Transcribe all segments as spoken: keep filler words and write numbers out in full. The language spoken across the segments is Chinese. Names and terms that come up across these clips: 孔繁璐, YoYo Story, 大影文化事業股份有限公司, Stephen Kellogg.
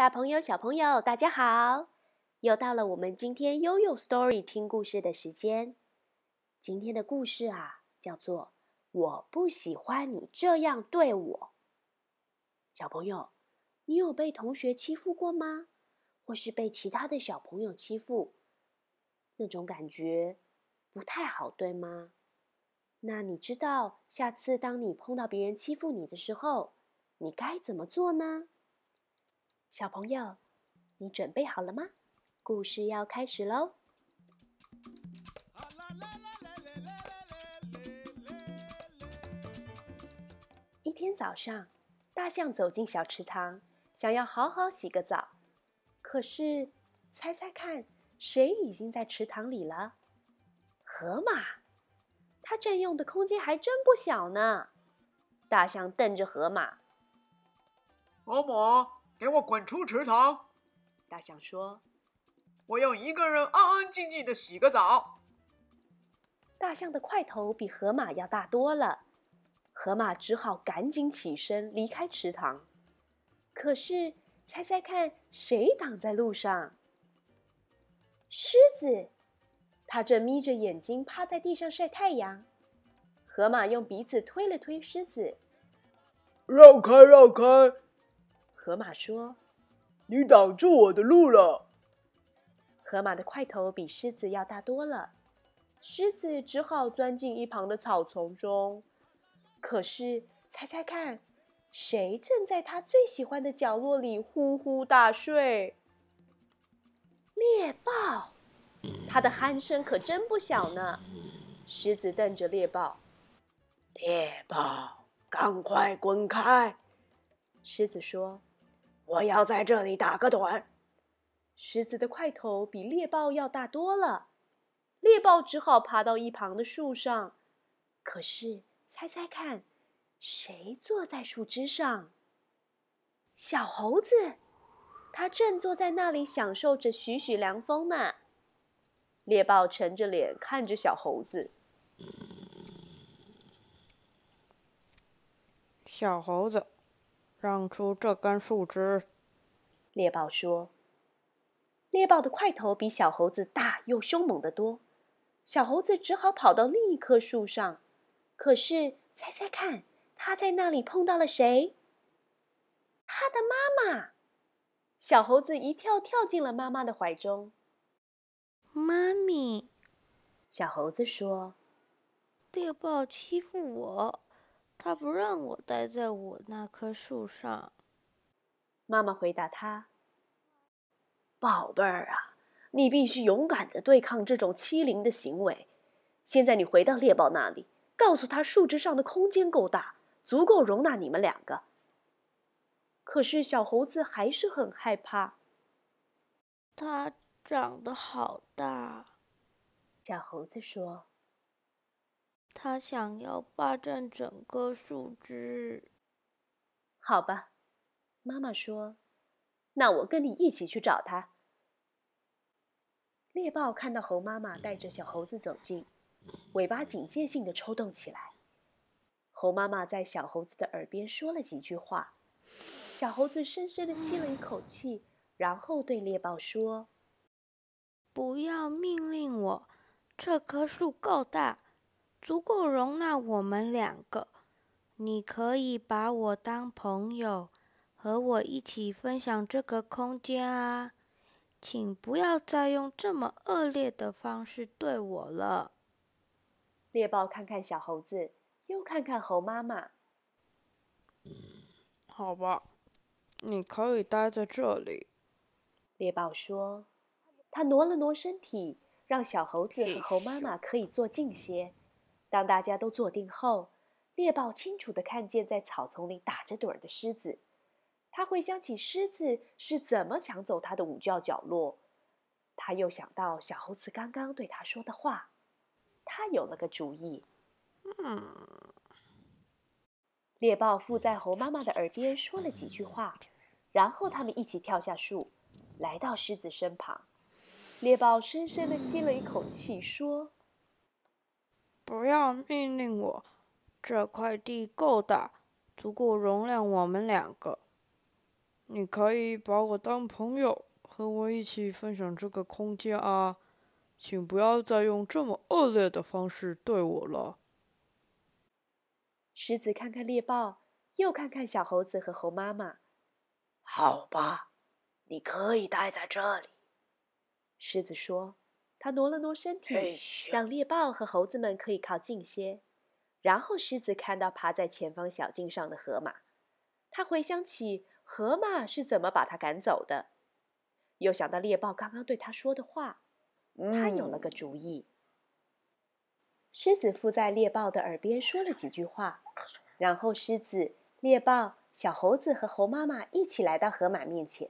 大朋友、小朋友，大家好！又到了我们今天悠悠 Story 听故事的时间。今天的故事啊，叫做“我不喜欢你这样对我”。小朋友，你有被同学欺负过吗？或是被其他的小朋友欺负？那种感觉不太好，对吗？那你知道下次当你碰到别人欺负你的时候，你该怎么做呢？小朋友，你准备好了吗？故事要开始喽！一天早上，大象走进小池塘，想要好好洗个澡。可是，猜猜看，谁已经在池塘里了？河马，它占用的空间还真不小呢。大象瞪着河马：“河马！给我滚出池塘！”大象说：“我要一个人安安静静的洗个澡。”大象的块头比河马要大多了，河马只好赶紧起身离开池塘。可是，猜猜看，谁挡在路上？狮子，它正眯着眼睛趴在地上晒太阳。河马用鼻子推了推狮子：“绕开，绕开！”河马说：“你挡住我的路了。”河马的块头比狮子要大多了，狮子只好钻进一旁的草丛中。可是，猜猜看，谁正在他最喜欢的角落里呼呼大睡？猎豹，他的鼾声可真不小呢。狮子瞪着猎豹：“猎豹，赶快滚开！”狮子说：“我要在这里打个盹。”狮子的块头比猎豹要大多了，猎豹只好爬到一旁的树上。可是，猜猜看，谁坐在树枝上？小猴子，它正坐在那里享受着徐徐凉风呢。猎豹沉着脸看着小猴子：“小猴子，让出这根树枝。”猎豹说。猎豹的块头比小猴子大又凶猛得多，小猴子只好跑到另一棵树上。可是，猜猜看，他在那里碰到了谁？他的妈妈！小猴子一跳跳进了妈妈的怀中。“妈咪！”小猴子说，“猎豹欺负我，他不让我待在我那棵树上。”妈妈回答他：“宝贝儿啊，你必须勇敢地对抗这种欺凌的行为。现在你回到猎豹那里，告诉他树枝上的空间够大，足够容纳你们两个。”可是小猴子还是很害怕。“它长得好大。”小猴子说。“他想要霸占整个树枝。”“好吧。”妈妈说，“那我跟你一起去找他。”猎豹看到猴妈妈带着小猴子走近，尾巴警戒性地抽动起来。猴妈妈在小猴子的耳边说了几句话，小猴子深深地吸了一口气，然后对猎豹说：“不要命令我，这棵树够大，足够容纳我们两个。你可以把我当朋友，和我一起分享这个空间啊！请不要再用这么恶劣的方式对我了。”猎豹看看小猴子，又看看猴妈妈：“好吧，你可以待在这里。”猎豹说，他挪了挪身体，让小猴子和猴妈妈可以坐近些。当大家都坐定后，猎豹清楚地看见在草丛里打着盹的狮子。他回想起狮子是怎么抢走他的午觉角落，他又想到小猴子刚刚对他说的话，他有了个主意。嗯。猎豹附在猴妈妈的耳边说了几句话，然后他们一起跳下树，来到狮子身旁。猎豹深深地吸了一口气，说：“不要命令我，这块地够大，足够容量我们两个。你可以把我当朋友，和我一起分享这个空间啊！请不要再用这么恶劣的方式对我了。”狮子看看猎豹，又看看小猴子和猴妈妈。“好吧，你可以待在这里。”狮子说。他挪了挪身体，让猎豹和猴子们可以靠近些。然后狮子看到爬在前方小径上的河马，他回想起河马是怎么把它赶走的，又想到猎豹刚刚对他说的话，他有了个主意。嗯、狮子附在猎豹的耳边说了几句话，然后狮子、猎豹、小猴子和猴妈妈一起来到河马面前。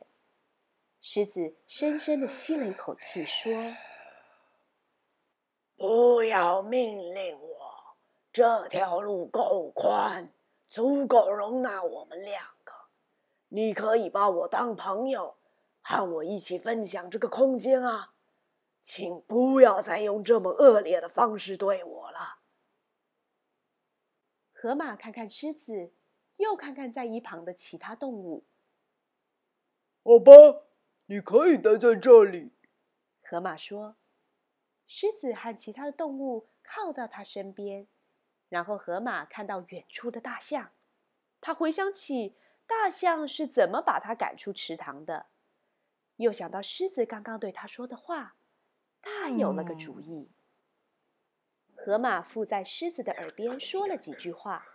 狮子深深地吸了一口气，说：“不要命令我，这条路够宽，足够容纳我们两个。你可以把我当朋友，和我一起分享这个空间啊！请不要再用这么恶劣的方式对我了。”河马看看狮子，又看看在一旁的其他动物。“好吧，你可以待在这里。”河马说。狮子和其他的动物靠到他身边，然后河马看到远处的大象，他回想起大象是怎么把他赶出池塘的，又想到狮子刚刚对他说的话，他有了个主意。嗯、河马附在狮子的耳边说了几句话，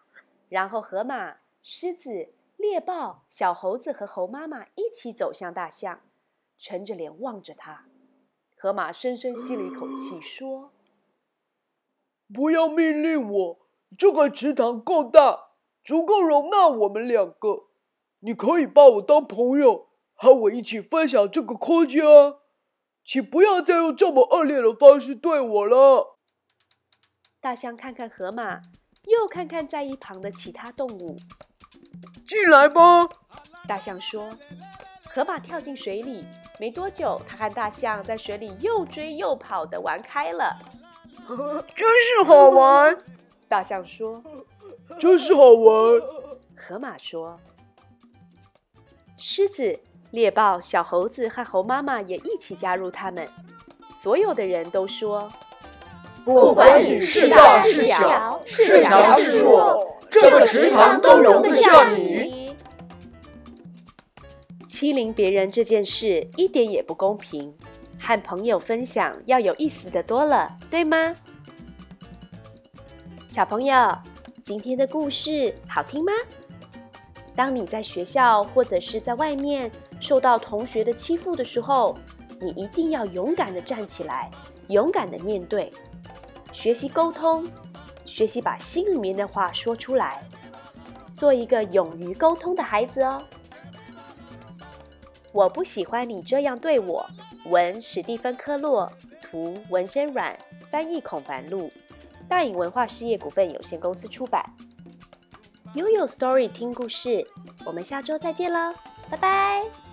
然后河马、狮子、猎豹、小猴子和猴妈妈一起走向大象，沉着脸望着他。河马深深吸了一口气，说：“不要命令我，这个池塘够大，足够容纳我们两个。你可以把我当朋友，和我一起分享这个空间啊！请不要再用这么恶劣的方式对我了。”大象看看河马，又看看在一旁的其他动物。“进来吧！”大象说。河马跳进水里，没多久，他和大象在水里又追又跑的玩开了。“真是好玩！”大象说。“真是好玩！”河马说。狮子、猎豹、小猴子和猴妈妈也一起加入他们。所有的人都说：“不管你是大是小，是强是弱，这个池塘都容得下你。”欺凌别人这件事一点也不公平，和朋友分享要有意思的多了，对吗？小朋友，今天的故事好听吗？当你在学校或者是在外面受到同学的欺负的时候，你一定要勇敢地站起来，勇敢地面对，学习沟通，学习把心里面的话说出来，做一个勇于沟通的孩子哦。我不喜欢你这样对我。文史蒂芬·科洛，图文生软，翻译孔凡露，大影文化事业股份有限公司出版。悠悠 Story 听故事，我们下周再见了，拜拜。